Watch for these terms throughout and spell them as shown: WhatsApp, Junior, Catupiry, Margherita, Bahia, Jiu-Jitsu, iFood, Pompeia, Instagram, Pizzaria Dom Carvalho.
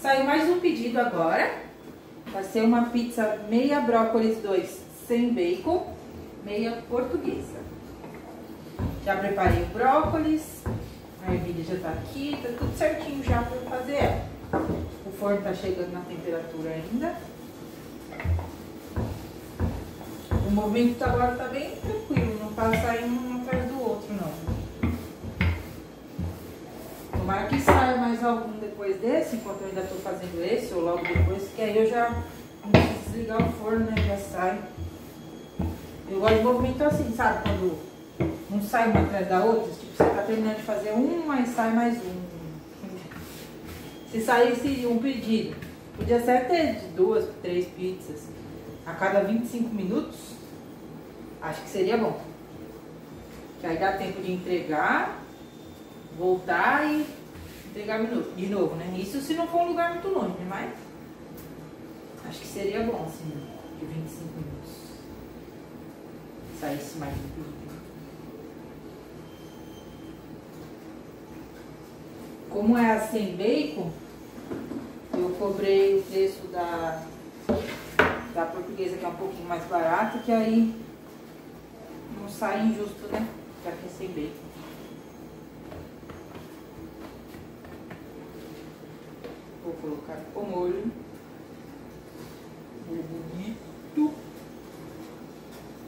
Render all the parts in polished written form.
Saiu mais um pedido agora. Vai ser uma pizza meia brócolis 2 sem bacon, meia portuguesa. Já preparei o brócolis, a ervilha já tá aqui, tá tudo certinho já pra eu fazer ela. O forno tá chegando na temperatura ainda. O movimento agora tá bem tranquilo, não tá saindo um atrás do outro, não. Tomara que saia mais algum depois desse, enquanto eu ainda tô fazendo esse, ou logo depois, que aí eu já não preciso desligar o forno, né, já sai. Eu gosto de movimento assim, sabe, quando não sai uma atrás da outra, tipo, você tá terminando de fazer um, mas sai mais um. Se saísse um pedido, podia ser até de 2, 3 pizzas a cada 25 minutos, acho que seria bom. Que aí dá tempo de entregar, voltar e entregar de novo, né? Isso se não for um lugar muito longe, né? Mas acho que seria bom, assim, de 25 minutos. Saísse mais um pedido. Como é a sem bacon, eu cobrei o preço da portuguesa, que é um pouquinho mais barata, que aí não sai injusto, né? Já que é sem bacon. Vou colocar o molho. Molho bonito.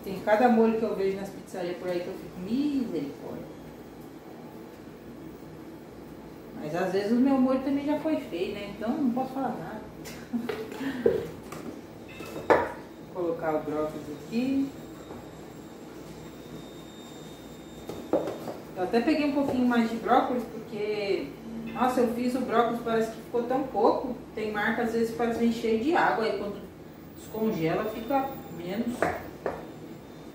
Tem cada molho que eu vejo nas pizzarias por aí que eu fico misericórdia. Mas às vezes o meu molho também já foi feio, né? Então não posso falar nada. Vou colocar o brócolis aqui. Eu até peguei um pouquinho mais de brócolis, porque, nossa, eu fiz o brócolis, parece que ficou tão pouco. Tem marca, às vezes, parece bem cheio de água, aí quando descongela fica menos.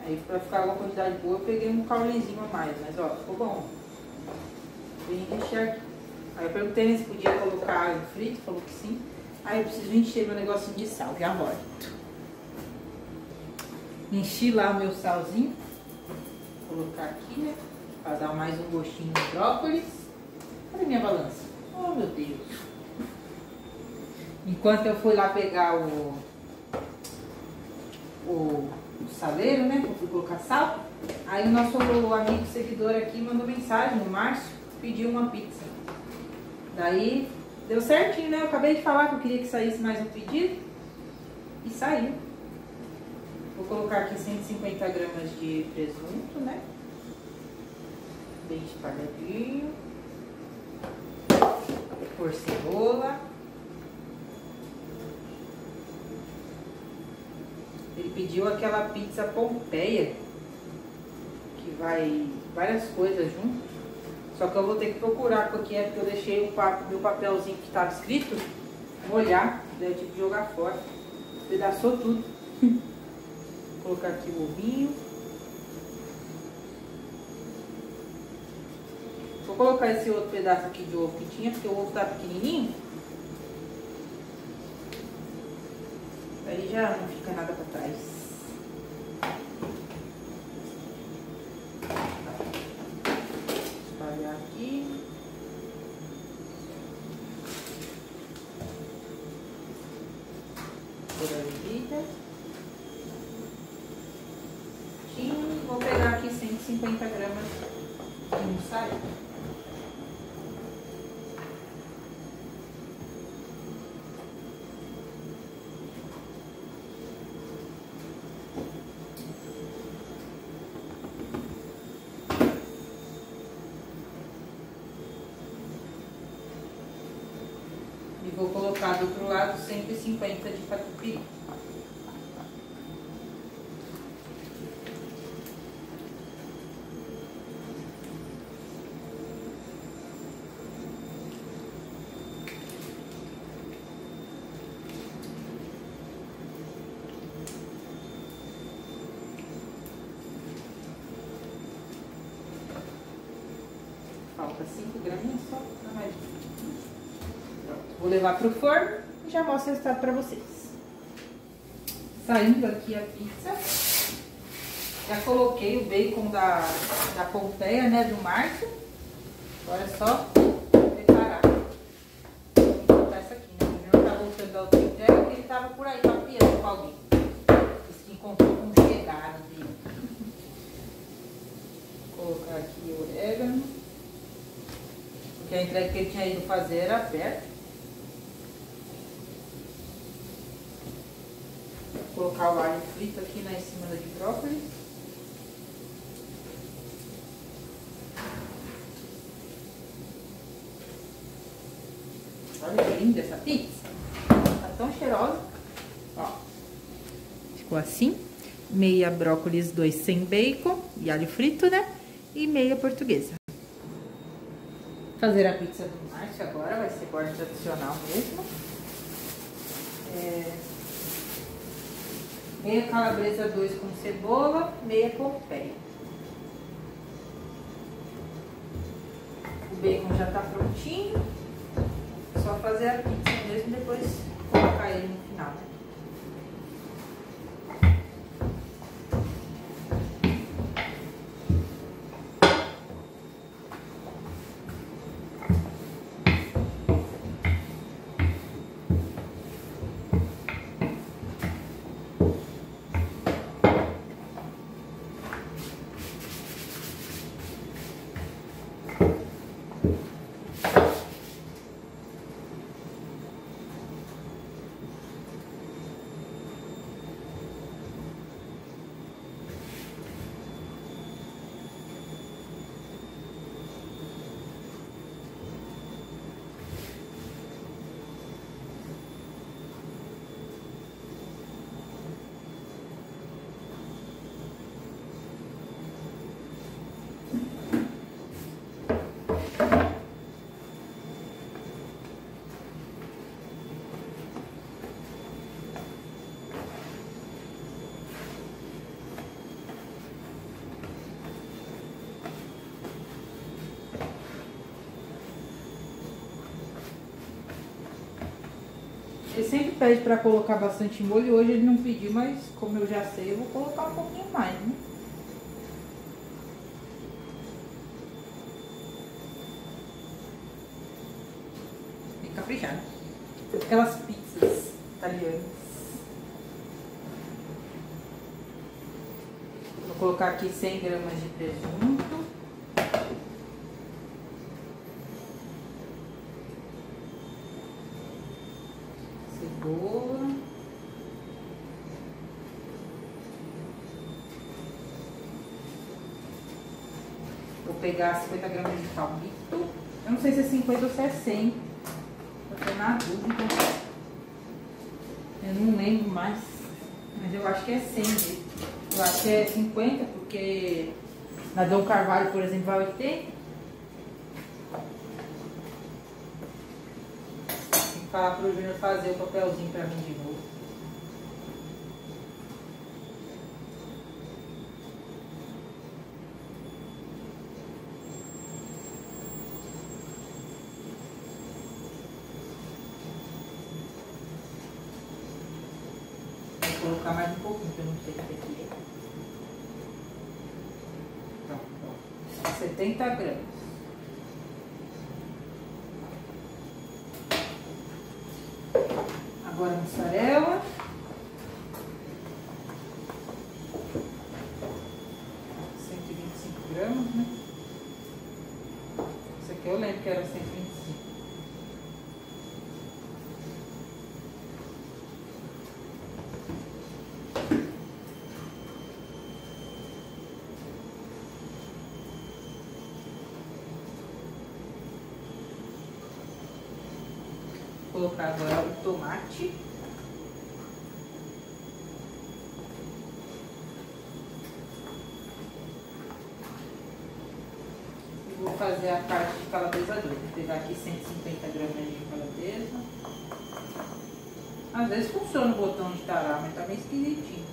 Aí pra ficar uma quantidade boa, eu peguei um caulezinho a mais, mas ó, ficou bom. Vem encher aqui. Aí eu perguntei se podia colocar alho frito, falou que sim. Aí eu preciso encher meu negocinho de sal, já volto. Enchi lá o meu salzinho. Vou colocar aqui, né? Pra dar mais um gostinho de brócolis. Cadê minha balança? Oh, meu Deus! Enquanto eu fui lá pegar o saleiro, né? Eu fui colocar sal. Aí o nosso amigo seguidor aqui mandou mensagem, no Márcio, pediu uma pizza. Daí deu certinho, né? Eu acabei de falar que eu queria que saísse mais um pedido. E saiu. Vou colocar aqui 150 gramas de presunto, né? Bem espalhadinho. Por cebola. Ele pediu aquela pizza Pompeia, que vai várias coisas junto. Só que eu vou ter que procurar qual que é, porque eu deixei o meu papelzinho que estava escrito molhar, daí eu tive que jogar fora. Pedaçou tudo. Vou colocar aqui o ovinho. Vou colocar esse outro pedaço aqui de ovo que tinha, porque o ovo tá pequenininho. Aí já não fica nada para trás. Espalhar aqui. Por aí. Vou pegar aqui 150 gramas de mussarela. E vou colocar do outro lado 150 de catupiry. Falta 5 graminhas só, não mais. Vou levar pro forno e já mostro o resultado pra vocês. Saindo aqui a pizza. Já coloquei o bacon da Pompeia, né, do Márcio. Agora é só preparar. Vou botar isso aqui, né? alguém. Esse que encontrou com um chegado dele. Vou colocar aqui o orégano. Porque a entrega que ele tinha ido fazer era perto. Vou colocar o alho frito aqui na cima de brócolis. Olha que linda essa pizza. Tá tão cheirosa. Ó. Ficou assim. Meia brócolis, 2 sem bacon e alho frito, né? E meia portuguesa. Fazer a pizza do Márcio agora. Vai ser borda tradicional mesmo. Meia calabresa 2 com cebola, meia com pé. O bacon já tá prontinho. É só fazer a pizza mesmo e depois colocar ele no final. Ele sempre pede para colocar bastante molho, hoje ele não pediu, mas como eu já sei, eu vou colocar um pouquinho mais, né? Tem que caprichar, né? Aquelas pizzas italianas. Vou colocar aqui 100 gramas de presunto. Cebola. Vou pegar 50 gramas de palmito. Eu não sei se é 50 ou se é 100. Estou na dúvida. Eu não lembro mais. Mas eu acho que é 100 mesmo. Eu acho que é 50 porque na Dom Carvalho, por exemplo, vai 80. Falar pro Júnior fazer o papelzinho pra mim de novo. Vou colocar mais um pouquinho, porque eu não sei o que aqui é. Pronto, 70 gramas. Agora a mussarela. R$125, né? Isso aqui eu lembro que era 125. Vou colocar agora o tomate. E vou fazer a parte de calabresa doce. Vou pegar aqui 150 gramas de calabresa. Às vezes funciona o botão de tarar, mas tá meio esquisitinho.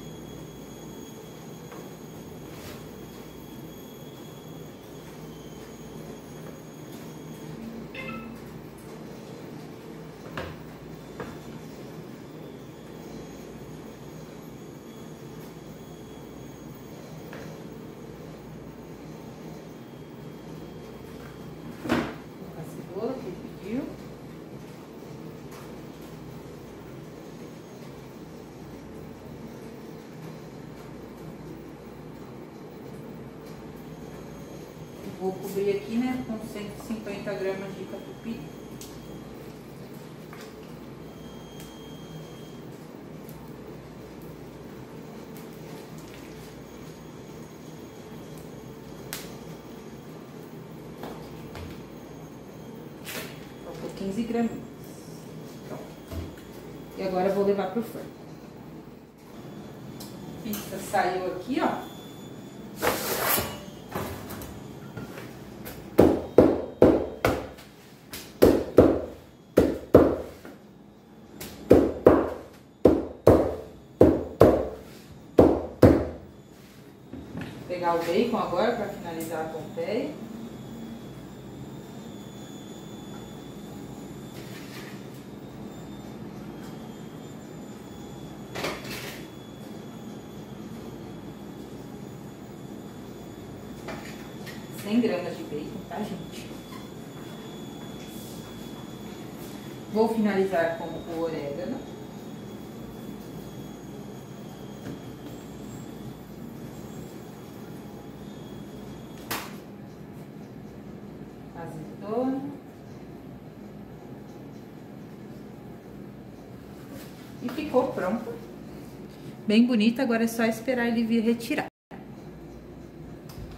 vou cobrir aqui, né, com 150 gramas de catupiry. Faltou 15 gramas. Pronto. E agora eu vou levar pro forno. A pizza saiu aqui, ó. Pegar o bacon agora para finalizar a pompeia. gramas de bacon, tá, gente? Vou finalizar com o orégano. Azeitona. E ficou pronto. Bem bonito, agora é só esperar ele vir retirar.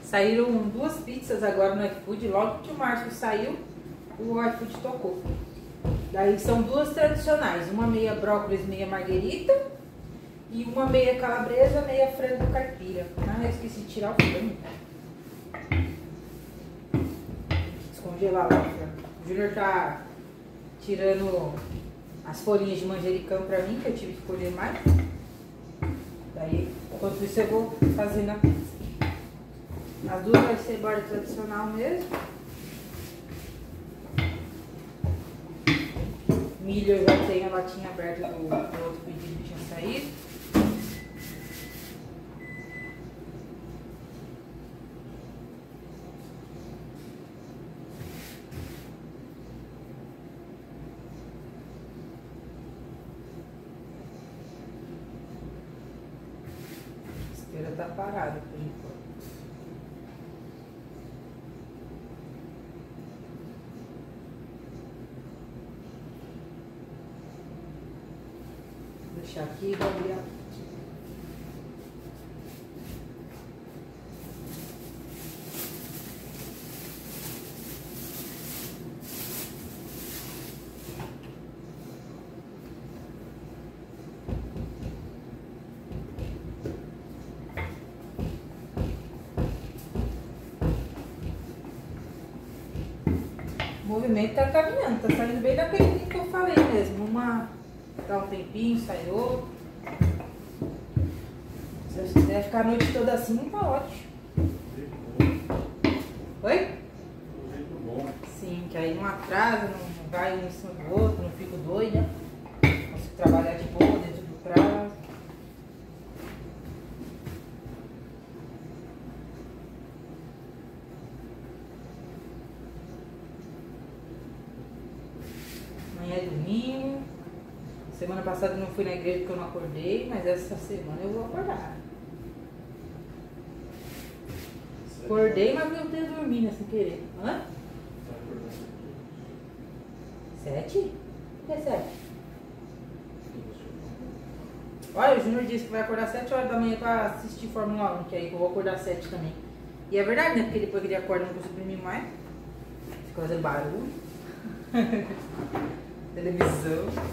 Saíram duas pizzas agora no iFood, logo que o Márcio saiu, o iFood tocou. Daí são duas tradicionais, uma meia brócolis, meia marguerita e uma meia calabresa, meia frango caipira. Ah, eu esqueci de tirar o frango. Descongelar lá o frango. O Júnior tá tirando as folhinhas de manjericão pra mim, que eu tive que colher mais. Daí, enquanto isso eu vou fazendo a pizza. As duas vai ser borda tradicional mesmo. Milho eu já tenho a latinha aberta do outro pedido que tinha saído. A esteira tá parada por enquanto. Deixar aqui e vou abrir. O movimento tá caminhando, tá saindo bem daquele que eu falei mesmo. Dá um tempinho, sai outro. Se eu quiser ficar a noite toda assim, tá ótimo. Oi? Muito bom. Sim, que aí não atrasa, não vai um em cima do outro, não fico doida. Consigo trabalhar de boa dentro do prazo. Amanhã é domingo. Semana passada eu não fui na igreja porque eu não acordei, mas essa semana eu vou acordar. Acordei, mas meu Deus, dormindo sem querer. Hã? 7? O que é 7? Olha, o Júnior disse que vai acordar 7 horas da manhã pra assistir Fórmula 1, que aí eu vou acordar 7 também. E é verdade, né? Porque depois que ele acorda eu não consigo dormir mais. Fica fazendo barulho. Televisão.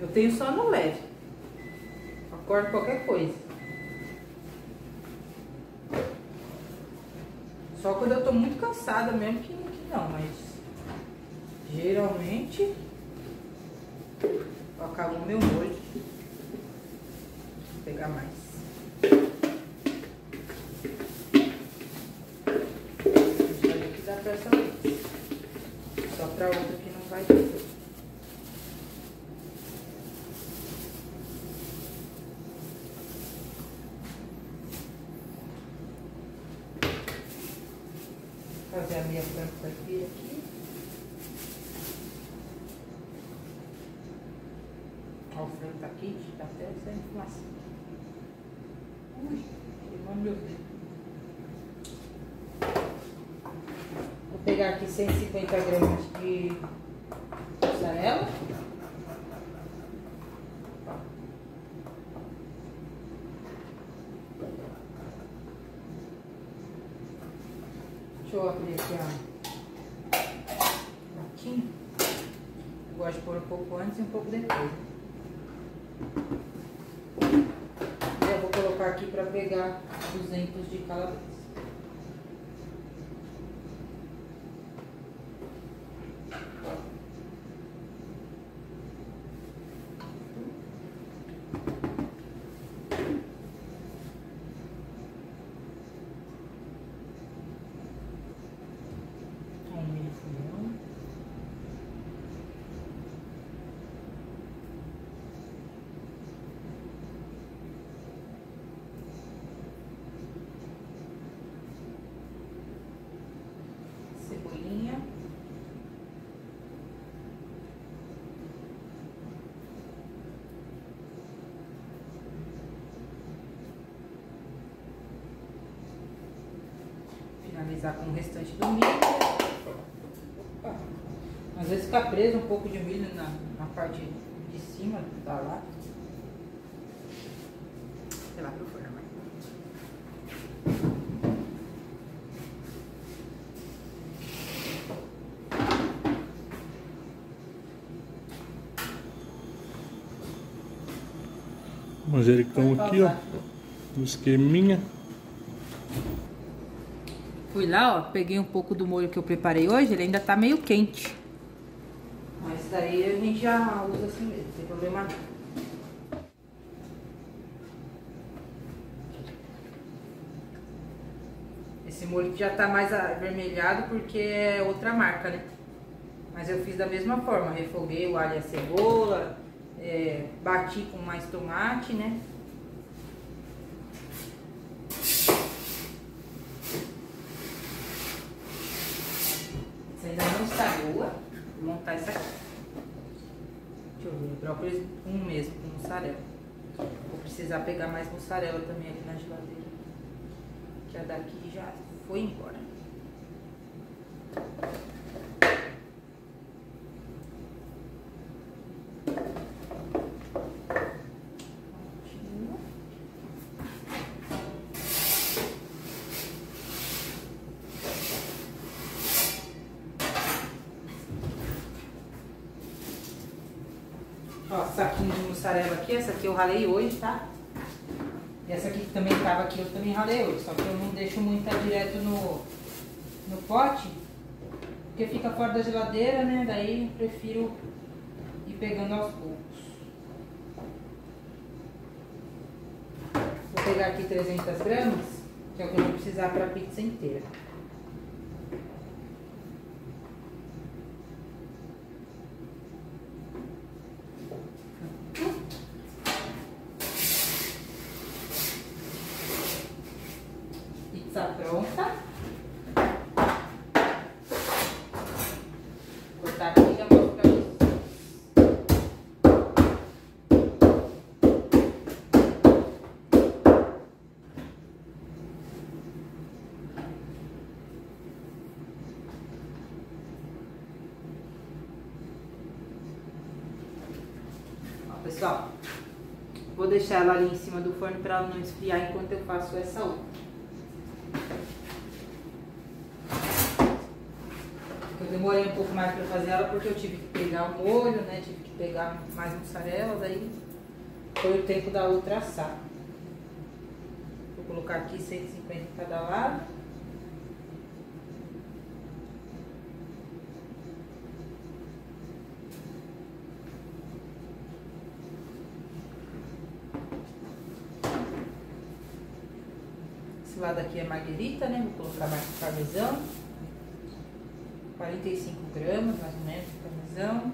Eu tenho só no leve. Acordo qualquer coisa. Só quando eu tô muito cansada mesmo que não, mas geralmente acabou meu molho. Vou pegar mais. Deixa eu ver o que dá pra essa vez. Só pra outra que não vai ter. Fazer a minha frango aqui. Ó, o frango tá quente, tá até saindo fumaça. Ui, queimou meu dedo. Vou pegar aqui 150 gramas de mussarela. Deixa eu abrir aqui a latinha. Eu gosto de pôr um pouco antes e um pouco depois. Eu vou colocar aqui para pegar 200 de calabresa. Finalizar com o restante do milho. Opa. Às vezes fica preso um pouco de milho na parte de cima da lata. Sei lá pro forno. Manjericão aqui, ó, um esqueminha. Fui lá, ó, peguei um pouco do molho que eu preparei hoje, ele ainda tá meio quente. Mas isso daí a gente já usa assim mesmo, sem problema não. Esse molho já tá mais avermelhado porque é outra marca, né? Mas eu fiz da mesma forma, refoguei o alho e a cebola, bati com mais tomate, né? Essa ainda não está boa. Vou montar essa aqui. Deixa eu ver, brócolis um mesmo com mussarela. Vou precisar pegar mais mussarela também aqui na geladeira, que a daqui já foi embora. Ó, saquinho de mussarela aqui, essa aqui eu ralei hoje, tá? E essa aqui que também tava aqui, eu também ralei hoje, só que eu não deixo muita direto no pote, porque fica fora da geladeira, né? Daí eu prefiro ir pegando aos poucos. Vou pegar aqui 300 gramas, que é o que eu vou precisar para a pizza inteira. Está pronta. Vou cortar aqui e já mostro para vocês. Ó, pessoal, vou deixar ela ali em cima do forno para ela não esfriar enquanto eu faço essa outra. Demorei um pouco mais para fazer ela porque eu tive que pegar o molho, né? Tive que pegar mais mussarela, daí foi o tempo da outra assar. Vou colocar aqui 150 cada lado. Esse lado aqui é marguerita, né? Vou colocar mais parmesão. 45 gramas, mais ou menos, de parmesão,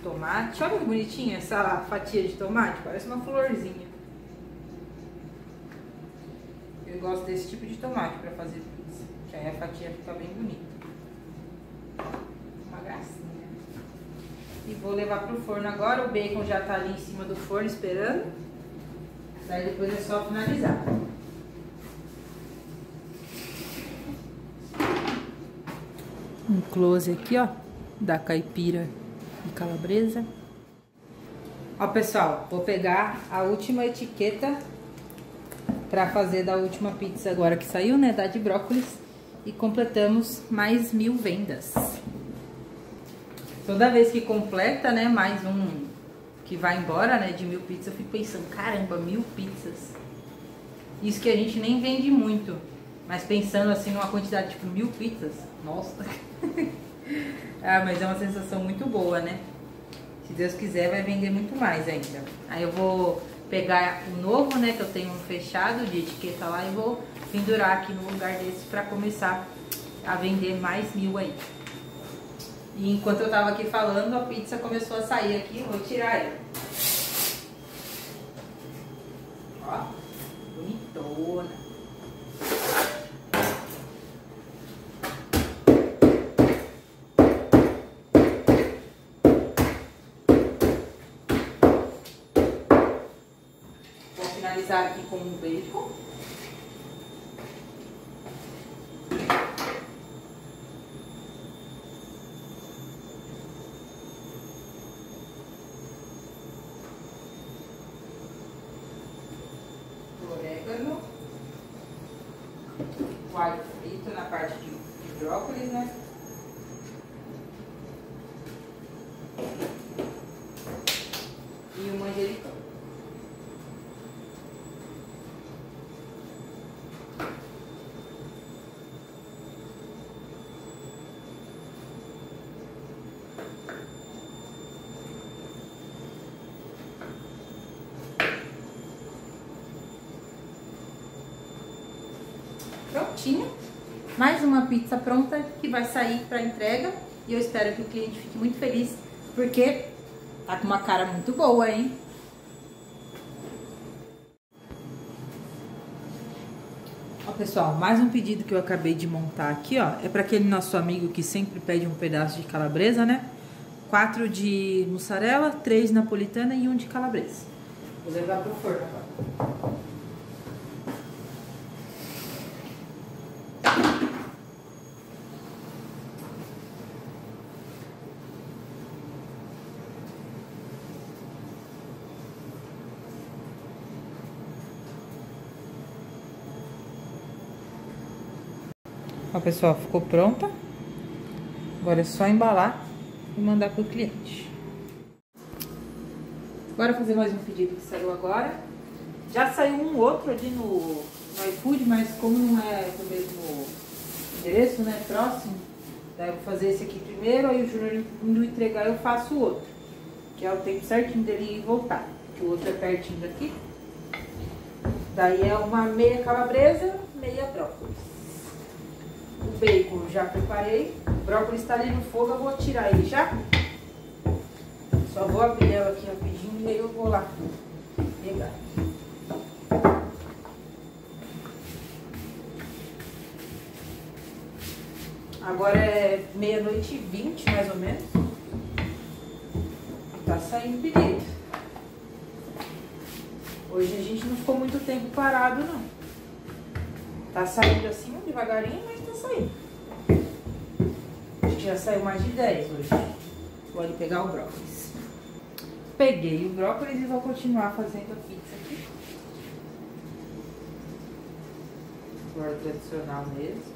tomate. Olha que bonitinha essa fatia de tomate, parece uma florzinha. Eu gosto desse tipo de tomate para fazer pizza, que aí a fatia fica bem bonita. Uma gracinha. E vou levar pro forno agora, o bacon já tá ali em cima do forno esperando. Daí depois é só finalizar. um close aqui, ó, da caipira e calabresa. Ó, pessoal, vou pegar a última etiqueta pra fazer da última pizza agora que saiu, né, da de brócolis. E completamos mais 1000 vendas. Toda vez que completa, né, mais um que vai embora, né, de 1000 pizzas, eu fico pensando, caramba, 1000 pizzas. Isso que a gente nem vende muito, mas pensando assim numa quantidade tipo 1000 pizzas, nossa. Ah, mas é uma sensação muito boa, né? Se Deus quiser, vai vender muito mais ainda. Aí eu vou pegar o novo, né, que eu tenho um fechado de etiqueta lá, e vou pendurar aqui no lugar desse pra começar a vender mais 1000 aí. E enquanto eu tava aqui falando, a pizza começou a sair aqui. Vou tirar ela. Ó, bonitona. Vou finalizar aqui com um bacon. O alho frito na parte de brócolis, né? E o manjericão. Prontinho, mais uma pizza pronta que vai sair para entrega, e eu espero que o cliente fique muito feliz, porque tá com uma cara muito boa, hein? Ó, pessoal, mais um pedido que eu acabei de montar aqui, ó, é para aquele nosso amigo que sempre pede um pedaço de calabresa, né? 4 de mussarela, 3 napolitana e 1 de calabresa. Vou levar pro forno agora. Ó, pessoal, ficou pronta. Agora é só embalar e mandar pro cliente. Bora fazer mais um pedido que saiu agora. Já saiu um outro ali no iFood, mas como não é do mesmo endereço, né, próximo, daí eu vou fazer esse aqui primeiro, aí o Júnior indo entregar eu faço o outro, que é o tempo certinho dele ir voltar, porque o outro é pertinho daqui. Daí é uma meia calabresa, meia brócolis. O bacon eu já preparei, o brócolis está ali no fogo, eu vou tirar ele já. Só vou abrir ela aqui rapidinho e aí eu vou lá pegar. Agora é 00:20 mais ou menos. Tá saindo pedido. Hoje a gente não ficou muito tempo parado, não. Tá saindo assim, devagarinho, mas tá saindo. Acho que já saiu mais de 10 hoje. Vou ali pegar o brócolis. Peguei o brócolis e vou continuar fazendo a pizza aqui. Agora tradicional mesmo.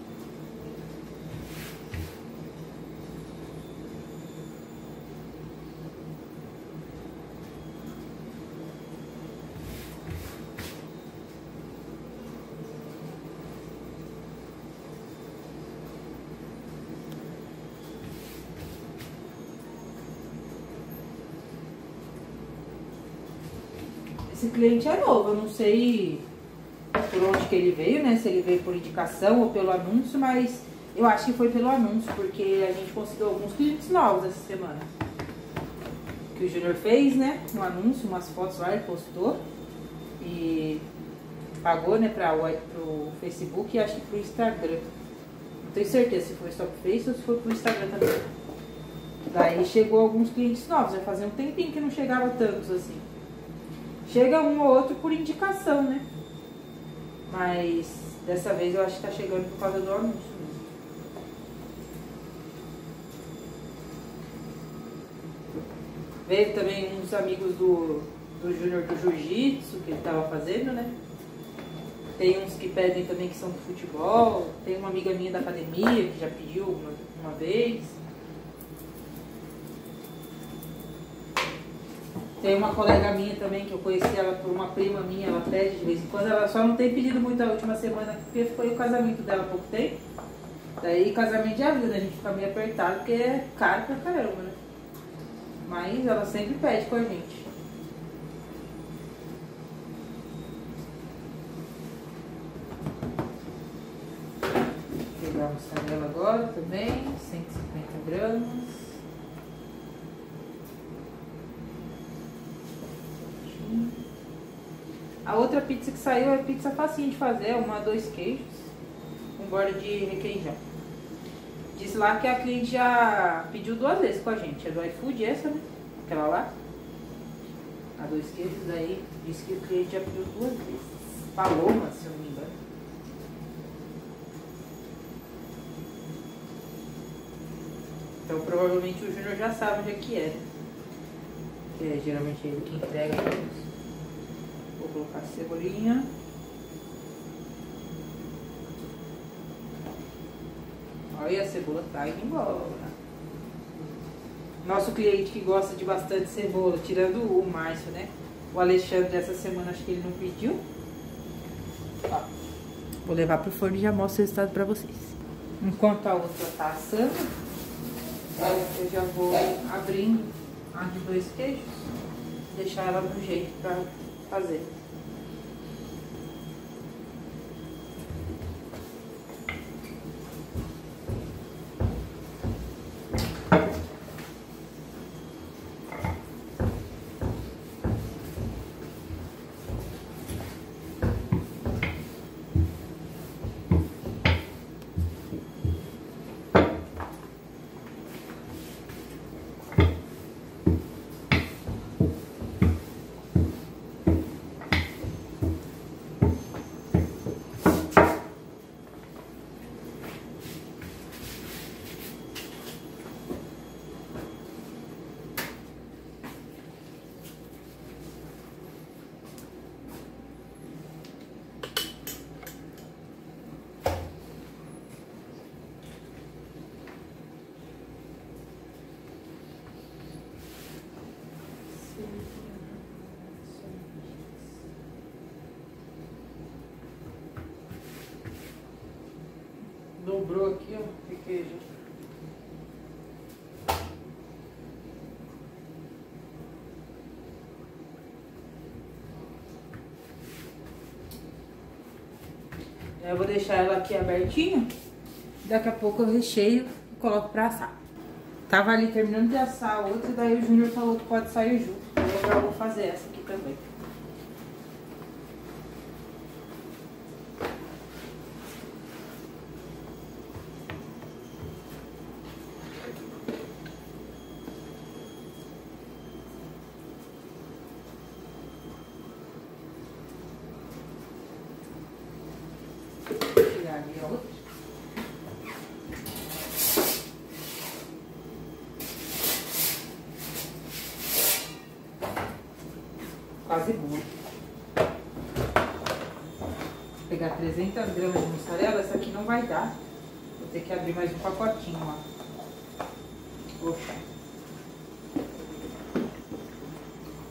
Esse cliente é novo, eu não sei por onde que ele veio, né? Se ele veio por indicação ou pelo anúncio, mas eu acho que foi pelo anúncio, porque a gente conseguiu alguns clientes novos essa semana. Que o Júnior fez, né? Um anúncio, umas fotos lá, ele postou e pagou, né, para o Facebook e acho que pro Instagram. Não tenho certeza se foi só pro Facebook ou se foi pro Instagram também. Daí chegou alguns clientes novos, já fazia um tempinho que não chegava tantos assim. Chega um ou outro por indicação, né? Mas dessa vez eu acho que tá chegando por causa do anúncio mesmo. Veio também uns amigos do Júnior do Jiu-Jitsu, que ele tava fazendo, né? Tem uns que pedem também que são do futebol. Tem uma amiga minha da academia que já pediu uma vez. Tem uma colega minha também, que eu conheci ela por uma prima minha, ela pede de vez em quando. Ela só não tem pedido muito a última semana, porque foi o casamento dela há pouco tempo. Daí casamento já viu, né? A gente fica meio apertado, porque é caro pra caramba, né? Mas ela sempre pede com a gente. Vou pegar a mussarela agora também, 150 gramas. A outra pizza que saiu é pizza facinha de fazer, uma a 2 queijos, com borda de requeijão. Diz lá que a cliente já pediu 2 vezes com a gente, é do iFood essa, né? Aquela lá. A 2 queijos aí, disse que o cliente já pediu 2 vezes. Paloma, se eu não me engano. Então provavelmente o Júnior já sabe onde é que é. Que é geralmente ele que entrega isso. Vou colocar a cebolinha. Olha, a cebola tá indo embora. Nosso cliente que gosta de bastante cebola, tirando o Márcio, né? O Alexandre, essa semana, acho que ele não pediu. Ó, vou levar pro forno e já mostro o resultado pra vocês. Enquanto a outra tá assando, eu já vou abrindo a de 2 queijos. Deixar ela do jeito pra fazer. Dobrou aqui, ó, o queijo. Eu vou deixar ela aqui abertinha. Daqui a pouco eu recheio e coloco pra assar. Tava ali terminando de assar a outra, daí o Júnior falou que pode sair junto. Então eu vou fazer essa aqui também. Quase boa. Vou pegar 300 gramas de mussarela. Essa aqui não vai dar. Vou ter que abrir mais um pacotinho, ó. Opa.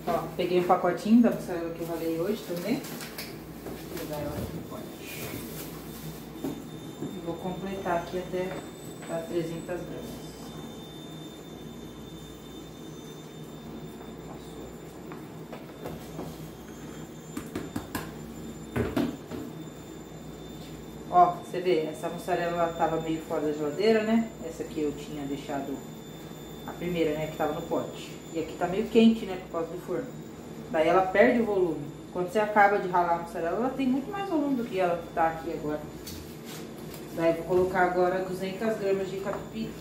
Ó, peguei um pacotinho da mussarela que eu ralei hoje também. Vou pegar ela aqui no pote. E vou completar aqui até dar 300 gramas. Ó, você vê, essa mussarela ela tava meio fora da geladeira, né? Essa aqui eu tinha deixado a primeira, né? Que tava no pote. E aqui tá meio quente, né? Por causa do forno. Daí ela perde o volume. Quando você acaba de ralar a mussarela, ela tem muito mais volume do que ela que tá aqui agora. Daí vou colocar agora 200 gramas de catupiry.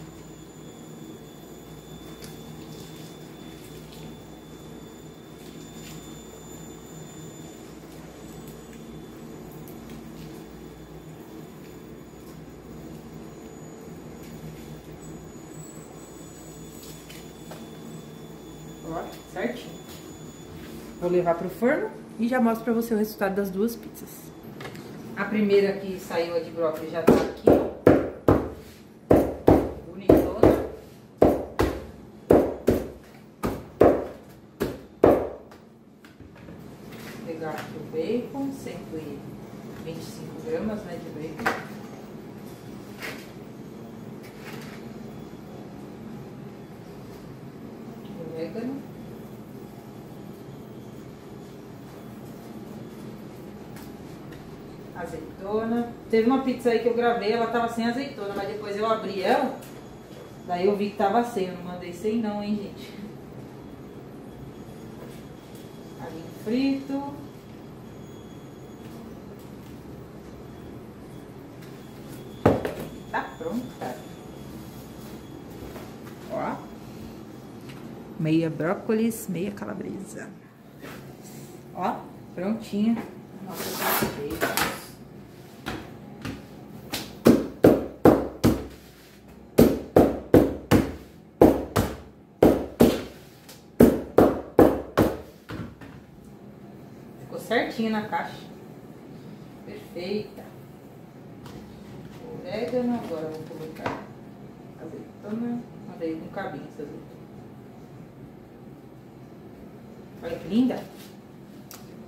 agora, certinho. Vou levar pro forno e já mostro pra você o resultado das duas pizzas. A primeira que saiu, a de brócolis, já tá aqui, bonitona. Vou pegar aqui o bacon, 125 gramas, né, de bacon. Azeitona. Teve uma pizza aí que eu gravei, ela tava sem azeitona, mas depois eu abri ela, daí eu vi que tava sem, eu não mandei sem não, hein, gente. Alinho frito. Tá pronto, cara. Ó. Meia brócolis, meia calabresa. Ó, prontinha. Nossa, tá. Ficou certinho na caixa. Perfeita. Orégano, agora vou colocar azeitona. Mandei com cabinho essa azeitona. Olha que linda.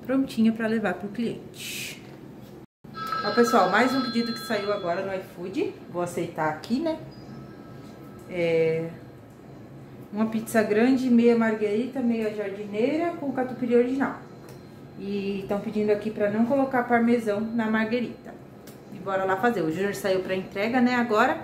Prontinha para levar pro cliente. Ó, pessoal, mais um pedido que saiu agora no iFood. Vou aceitar aqui, né? Uma pizza grande, meia marguerita, meia jardineira com catupiry original. E estão pedindo aqui para não colocar parmesão na marguerita. E bora lá fazer. O Júnior saiu para entrega, né, agora.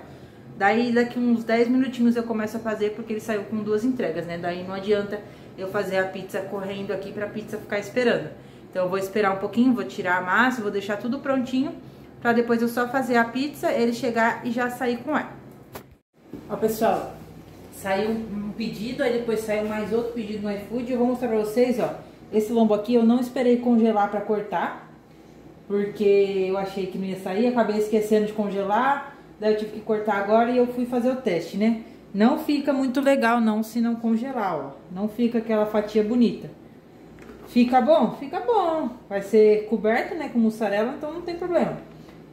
Daí daqui uns 10 minutinhos eu começo a fazer, porque ele saiu com duas entregas, né? Daí não adianta eu fazer a pizza correndo aqui pra pizza ficar esperando. Então eu vou esperar um pouquinho, vou tirar a massa, vou deixar tudo prontinho, pra depois eu só fazer a pizza, ele chegar e já sair com ela. Ó, pessoal, saiu um pedido, aí depois saiu mais outro pedido no iFood. Eu vou mostrar pra vocês, ó, esse lombo aqui eu não esperei congelar pra cortar, porque eu achei que não ia sair, acabei esquecendo de congelar. Daí eu tive que cortar agora e eu fui fazer o teste, né? Não fica muito legal não, se não congelar, ó. Não fica aquela fatia bonita. Fica bom? Fica bom. Vai ser coberto, né, com mussarela, então não tem problema.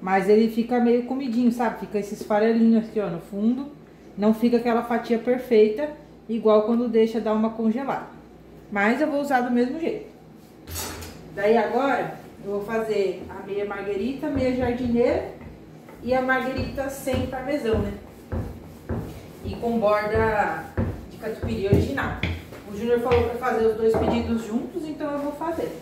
Mas ele fica meio comidinho, sabe? Fica esses farelinhos aqui, ó, no fundo. Não fica aquela fatia perfeita, igual quando deixa dar uma congelada. Mas eu vou usar do mesmo jeito. Daí agora eu vou fazer a meia marguerita, meia jardineira. E a marguerita sem parmesão, né? E com borda de catupiry original. O Júnior falou pra fazer os dois pedidos juntos, então eu vou fazer.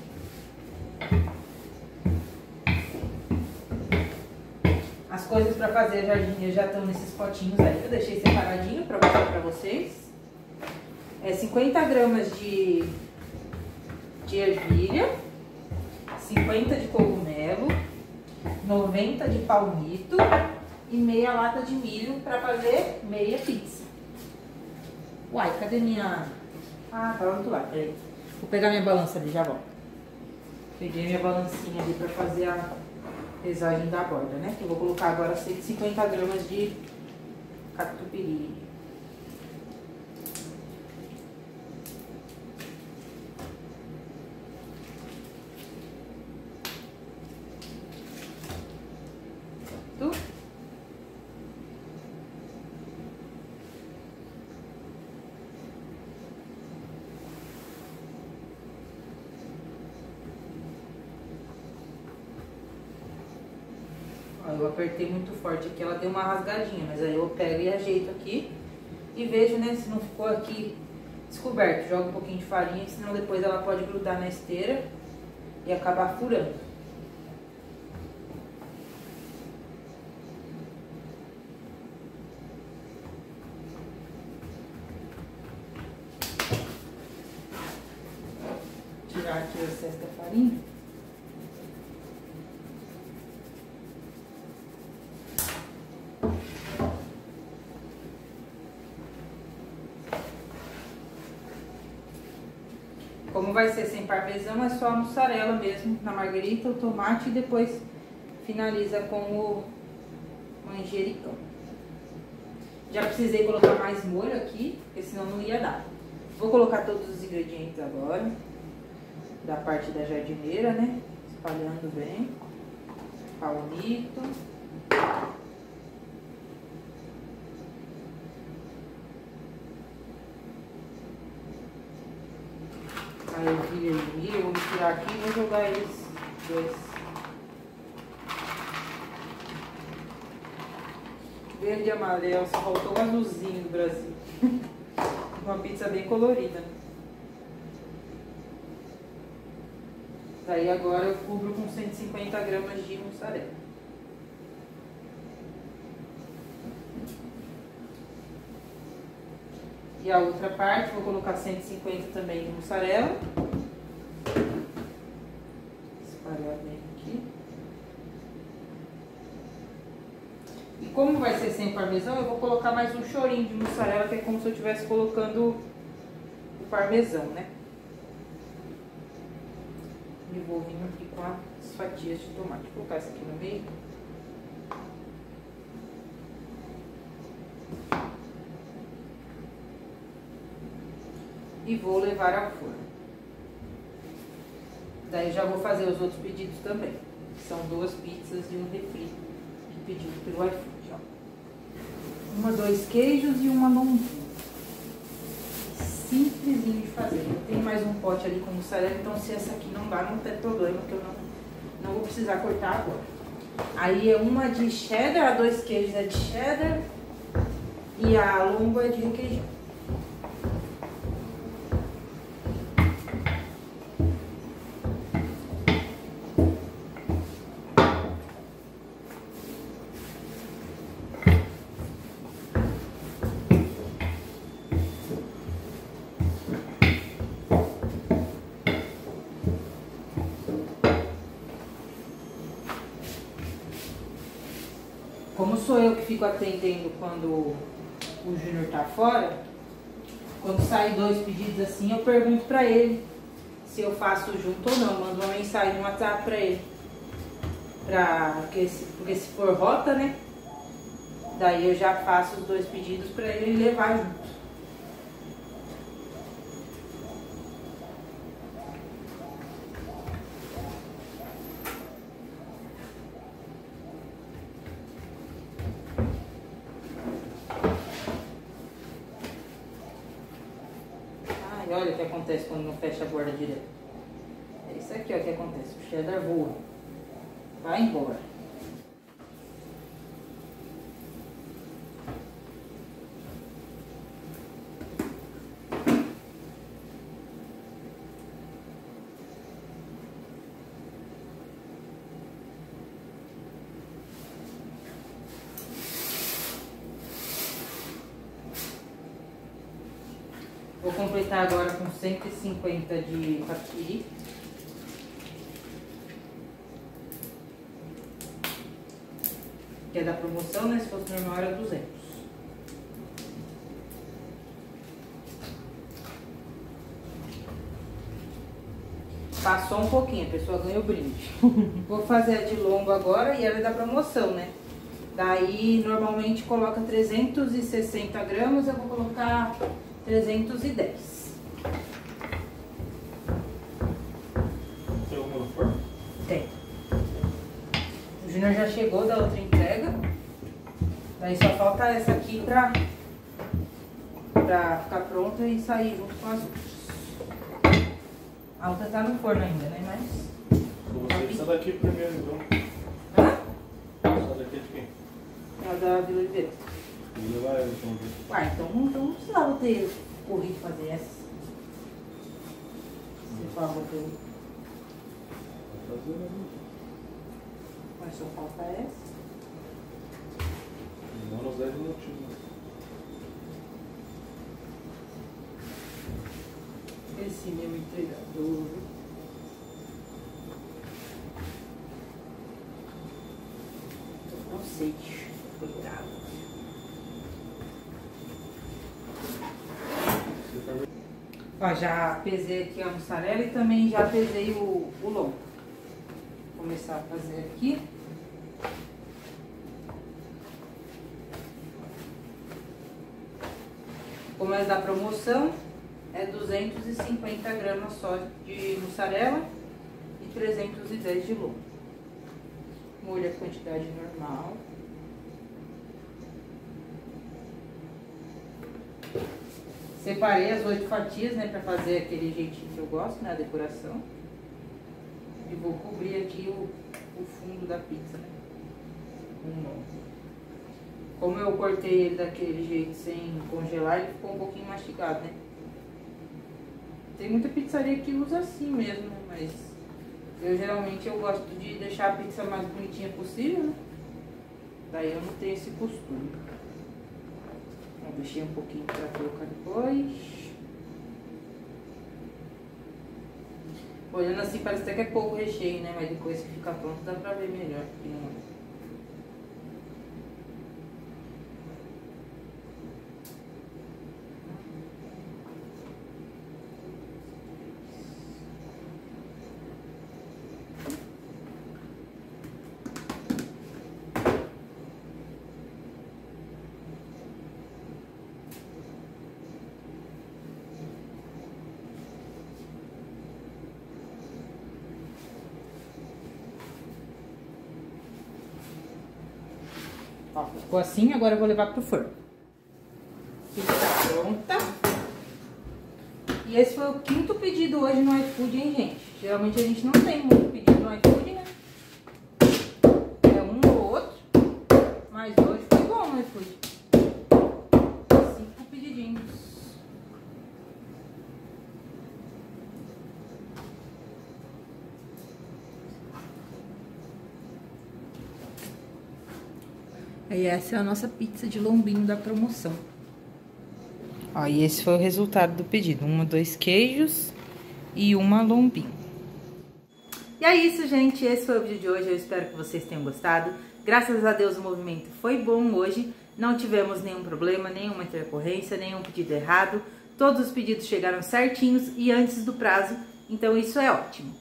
As coisas pra fazer a jardinha já estão nesses potinhos aí. Eu deixei separadinho pra mostrar pra vocês. É 50 gramas de ervilha, 50 de cogumelo, 90 de palmito e meia lata de milho pra fazer meia pizza. Uai, cadê minha... Ah, tá lá do outro lado, peraí. Vou pegar minha balança ali, já volto. Peguei minha balancinha ali pra fazer a pesagem da borda, né? Que eu vou colocar agora 150 gramas de catupiry. Eu apertei muito forte aqui, ela deu uma rasgadinha, mas aí eu pego e ajeito aqui e vejo, né, se não ficou aqui descoberto. Jogo um pouquinho de farinha, senão depois ela pode grudar na esteira e acabar furando. Tirar aqui o excesso da farinha. Como vai ser sem parmesão, é só a mussarela mesmo, na marguerita, o tomate e depois finaliza com o manjericão. Já precisei colocar mais molho aqui, porque senão não ia dar. Vou colocar todos os ingredientes agora, da parte da jardineira, né? Espalhando bem. Palmito. Aí eu vi o milho, vou misturar aqui e vou jogar esses dois. Verde e amarelo, só faltou um azulzinho do Brasil. Uma pizza bem colorida. Daí agora eu cubro com 150 gramas de mussarela. E a outra parte, vou colocar 150 também de mussarela. Espalhar bem aqui. E como vai ser sem parmesão, eu vou colocar mais um chorinho de mussarela, que é como se eu estivesse colocando o parmesão, né? Envolvendo aqui com as fatias de tomate. Vou colocar isso aqui no meio. E vou levar ao forno. Daí já vou fazer os outros pedidos também. São duas pizzas e um refri. Pedido pelo iFood, ó. Uma, dois queijos e uma lombinha. Simplesinho de fazer. Tem mais um pote ali com mussarela, então se essa aqui não dá, não tem problema, porque eu não vou precisar cortar agora. Aí é uma de cheddar, a dois queijos é de cheddar e a lomba é de requeijão. Como sou eu que fico atendendo quando o Júnior tá fora, quando saem dois pedidos assim, eu pergunto pra ele se eu faço junto ou não. Mando uma mensagem no WhatsApp pra ele. Porque se for rota, né? Daí eu já faço os dois pedidos pra ele levar junto. Olha o que acontece quando não fecha a borda direto. É isso aqui, ó, que acontece. O cheddar voa. Vai embora. Vou completar agora com 150 de catupiry. Que é da promoção, né? Se fosse normal era 200. Passou um pouquinho, a pessoa ganhou o brinde. Vou fazer a de lombo agora e ela é da promoção, né? Daí normalmente coloca 360 gramas, eu vou colocar 310. Tem alguma no forno? Tem. O Júnior já chegou da outra entrega. Daí só falta essa aqui pra ficar pronta e sair junto com as outras. A outra tá no forno ainda, né? Mas... Essa daqui primeiro, então. Hã? Essa daqui é de quem? É da Vila Oliveira. Ah, então não precisava ter corrido fazer essa. Se falou que eu... Mas só falta essa. Não nos 10 minutinhos. Esse meu entregador. Tô com sede. Cuidado. Ó, já pesei aqui a mussarela e também já pesei o lombo. Vou começar a fazer aqui. Como é da promoção, é 250 gramas só de mussarela e 310 de lombo. Molha a quantidade normal. Separei as 8 fatias, né, pra fazer aquele jeitinho que eu gosto, né, a decoração. E vou cobrir aqui o fundo da pizza, né, com lombo. Como eu cortei ele daquele jeito sem congelar, ele ficou um pouquinho mastigado, né. Tem muita pizzaria que usa assim mesmo, né? Mas eu geralmente eu gosto de deixar a pizza mais bonitinha possível, né? Daí eu não tenho esse costume. Então, deixei um pouquinho para colocar depois. Olhando assim parece até que é pouco recheio, né? Mas depois que fica pronto dá pra ver melhor. Ó, ficou assim, agora eu vou levar pro forno. Pizza pronta. E esse foi o 5º pedido hoje no iFood, hein, gente? Geralmente a gente não tem muito pedido no iFood, né? É um ou outro. Mas hoje foi bom no iFood. 5 pedidinhos. E essa é a nossa pizza de lombinho da promoção. Ó, e esse foi o resultado do pedido. 2 queijos e 1 lombinho. E é isso, gente. Esse foi o vídeo de hoje. Eu espero que vocês tenham gostado. Graças a Deus o movimento foi bom hoje. Não tivemos nenhum problema, nenhuma intercorrência, nenhum pedido errado. Todos os pedidos chegaram certinhos e antes do prazo. Então isso é ótimo.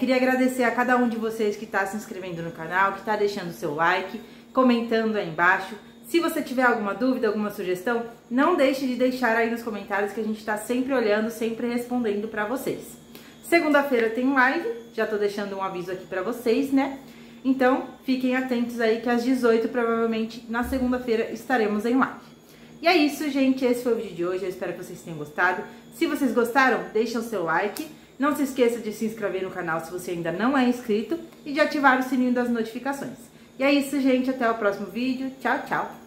Queria agradecer a cada um de vocês que está se inscrevendo no canal, que está deixando o seu like, comentando aí embaixo. Se você tiver alguma dúvida, alguma sugestão, não deixe de deixar aí nos comentários que a gente está sempre olhando, sempre respondendo para vocês. Segunda-feira tem live, já tô deixando um aviso aqui para vocês, né? Então, fiquem atentos aí que às 18h, provavelmente, na segunda-feira, estaremos em live. E é isso, gente. Esse foi o vídeo de hoje. Eu espero que vocês tenham gostado. Se vocês gostaram, deixem o seu like. Não se esqueça de se inscrever no canal se você ainda não é inscrito e de ativar o sininho das notificações. E é isso, gente. Até o próximo vídeo. Tchau, tchau.